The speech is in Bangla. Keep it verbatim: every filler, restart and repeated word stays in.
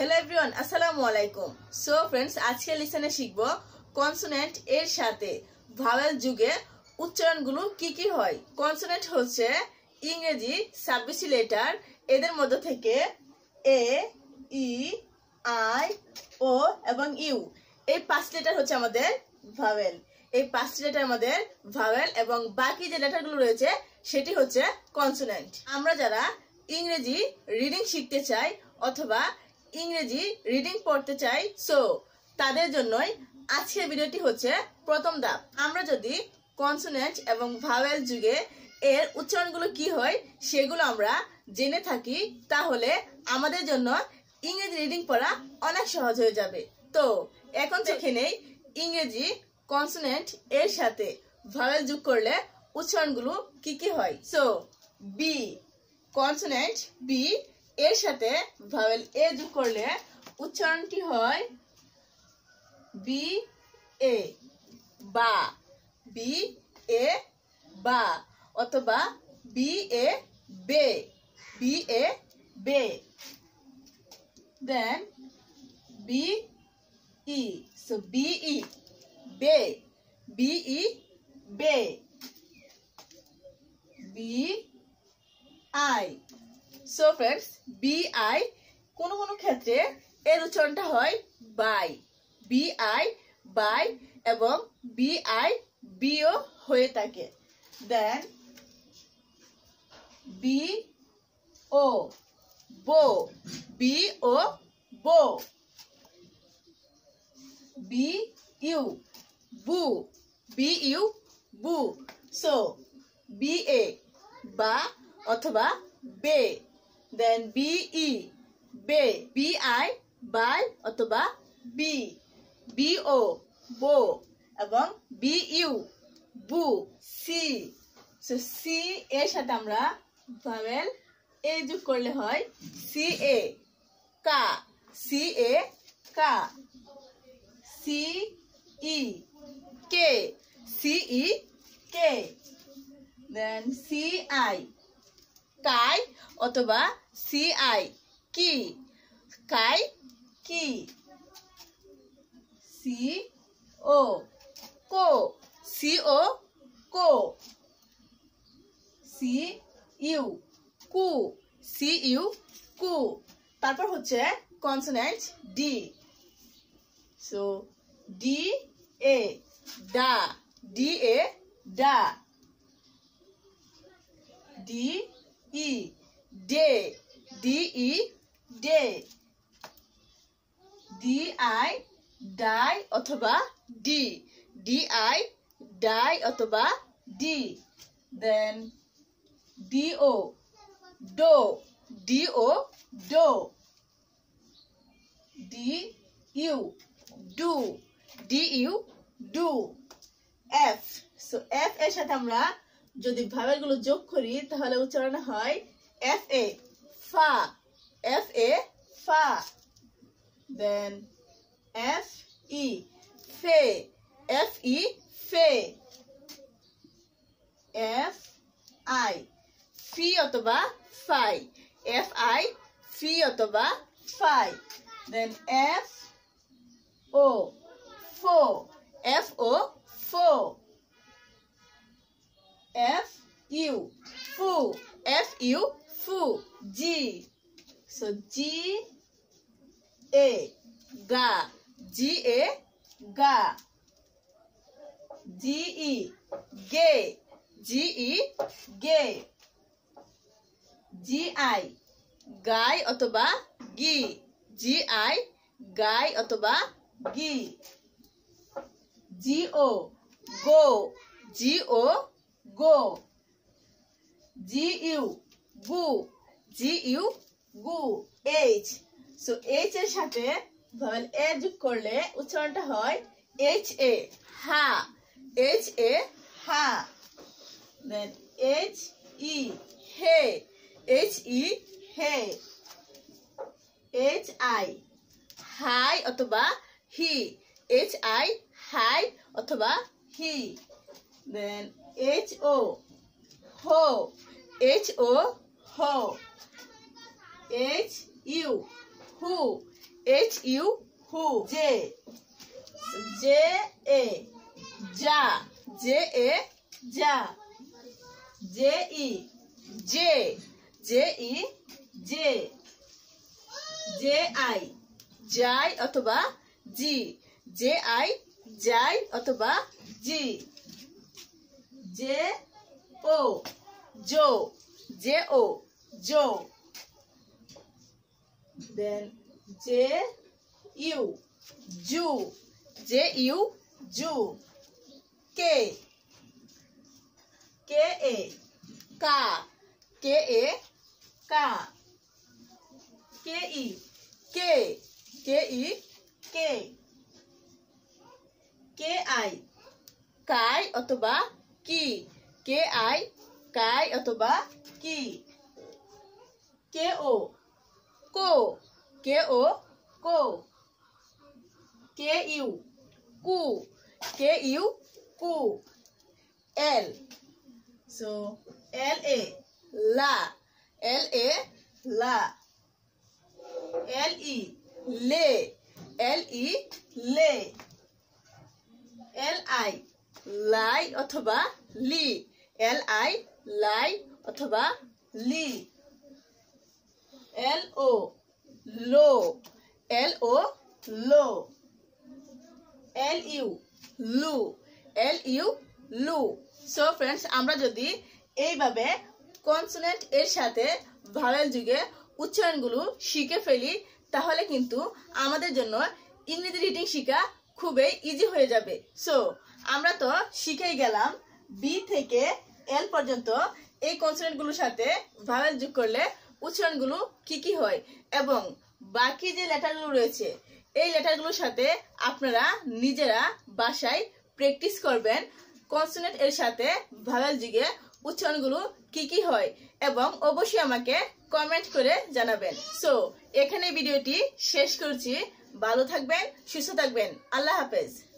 Hello everyone, Assalamualaikum. So friends, आजके लेसन शिखबो consonant एर साथे vowel जुगे उच्चारण गुलो की की होय। Consonant होच्छे इंग्रेजी छब्बीस लेटर এদের মধ্যে থেকে a, e, i, o এবং u এই পাঁচ লেটার হচ্ছে আমাদের vowel। এই পাঁচ লেটার আমাদের vowel এবং বাকি যে লেটারগুলো রয়েছে সেটি হচ্ছে consonant। আমরা যারা ইংরেজি রিডিং শিখতে চাই অথবা ইংরেজি রিডিং পড়তে চাই সো তাদের জন্যই আজকের ভিডিওটি হচ্ছে প্রথম ধাপ। আমরা যদি কনসোনেন্ট এবং ভাওয়েল যুগে এর উচ্চারণগুলো কি হয় সেগুলো আমরা জেনে থাকি তাহলে আমাদের জন্য ইংরেজি রিডিং পড়া অনেক সহজ হয়ে যাবে। তো এখন দেখে নেই ইংরেজি কনসোনেন্ট এর সাথে ভাওয়েল যোগ করলে উচ্চারণগুলো কি কি হয়। সো বি কনসোনেন্ট বি এর সাথে ভাওয়েল এ যোগ করলে উচ্চারণটি হয় বি এ বা বি এ বা অথবা বি এ বে বি এ বে। Then B E so B E বে বি ই বে। B I so friends B I কোন কোন ক্ষেত্রে এর উচ্চারণটা হয় বাই বি আই বাই এবং বি আই বিও হয়ে থাকে। দেন বি ও বো বি ও বো। বি ইউ বু বি ইউ বু। সো বি এ বা অথবা বে। Then B E B B I by অথবা B B O bo এবং B U bu C so C এর সাথে আমরা vowel A যোগ করলে হয় C A ka C A ka C E k C E k then C I kai অথবা সি আই কি কাই কি। সি ও কো সি ও কো। সি ইউ কু সি ইউ কু। তারপর হচ্ছে consonant D so D A ডা ডি এ ডা। ডি ই ডে ডি ই ডে। ডি আই ডাই অথবা ডি ডি আই ডাই অথবা ডি। দেন ডি ও ডো ডি ও ডো। ডি ইউ ডু ডি ইউ ডু। এফ সো এফ এর সাথে আমরা যদি ভাবেরগুলো যোগ করি তাহলে উচ্চারণ হয় এফ এ ফা এফ এ ফা। দেন এফ ই ফে এফ ই ফে। এফ আই ফি অথবা ফাই এফ আই ফি অথবা ফাই। দেন এফ ও ফো এফ ও ফো। F U fu F U fu. G so G A ga G A ga. G E gay G E gay. G I guy otoba gi G I guy otoba gi. G O go G O go. G U gu G U gu. H so H এর সাথে ভাওয়েল এ যোগ করলে উচ্চারণটা হয় H A ha H A ha. Then H E he H E he. H I hi অথবা he H I hi অথবা he. Then H O ho H O ho. H U who H U who. J J A ja. J A ja. J E J J E J J I Jai অথবা G J I Jai অথবা G J O Jo J O Jo then J U Ju J U Ju K K A Ka K A Ka K E K K E K K I Kai অথবা কি K I Kai অথবা কি K O Ko K O Ko K U Ku K U Ku L so L A La L A La L E Le, L E, le. L I, lie অথবা li. L I, lie অথবা li. L O, lo. L O, lo. L U, lu. L U, lu. So friends, আমরা যদি এইভাবে কনসোনেন্ট এর সাথে ভাওয়েল যুগে উচ্চারণগুলো শিখে ফেলি তাহলে কিন্তু আমাদের জন্য ইংরেজি রিডিং শেখা খুবই ইজি হয়ে যাবে সো আমরা তো শিখেই গেলাম বি থেকে এল পর্যন্ত এই কনসোনেন্টগুলোর সাথে ভাওয়েল যোগ করলে উচ্চারণগুলো কি কি হয় এবং বাকি যে লেটারগুলো রয়েছে এই লেটারগুলোর সাথে আপনারা নিজেরা ভাষায় প্র্যাকটিস করবেন কনসোনেন্ট এর সাথে ভাওয়েল যোগে উচ্চারণগুলো কি কি হয় এবং অবশ্যই আমাকে কমেন্ট করে জানাবেন সো এখানে ভিডিওটি শেষ করছি ভালো থাকবেন সুস্থ থাকবেন আল্লাহ হাফেজ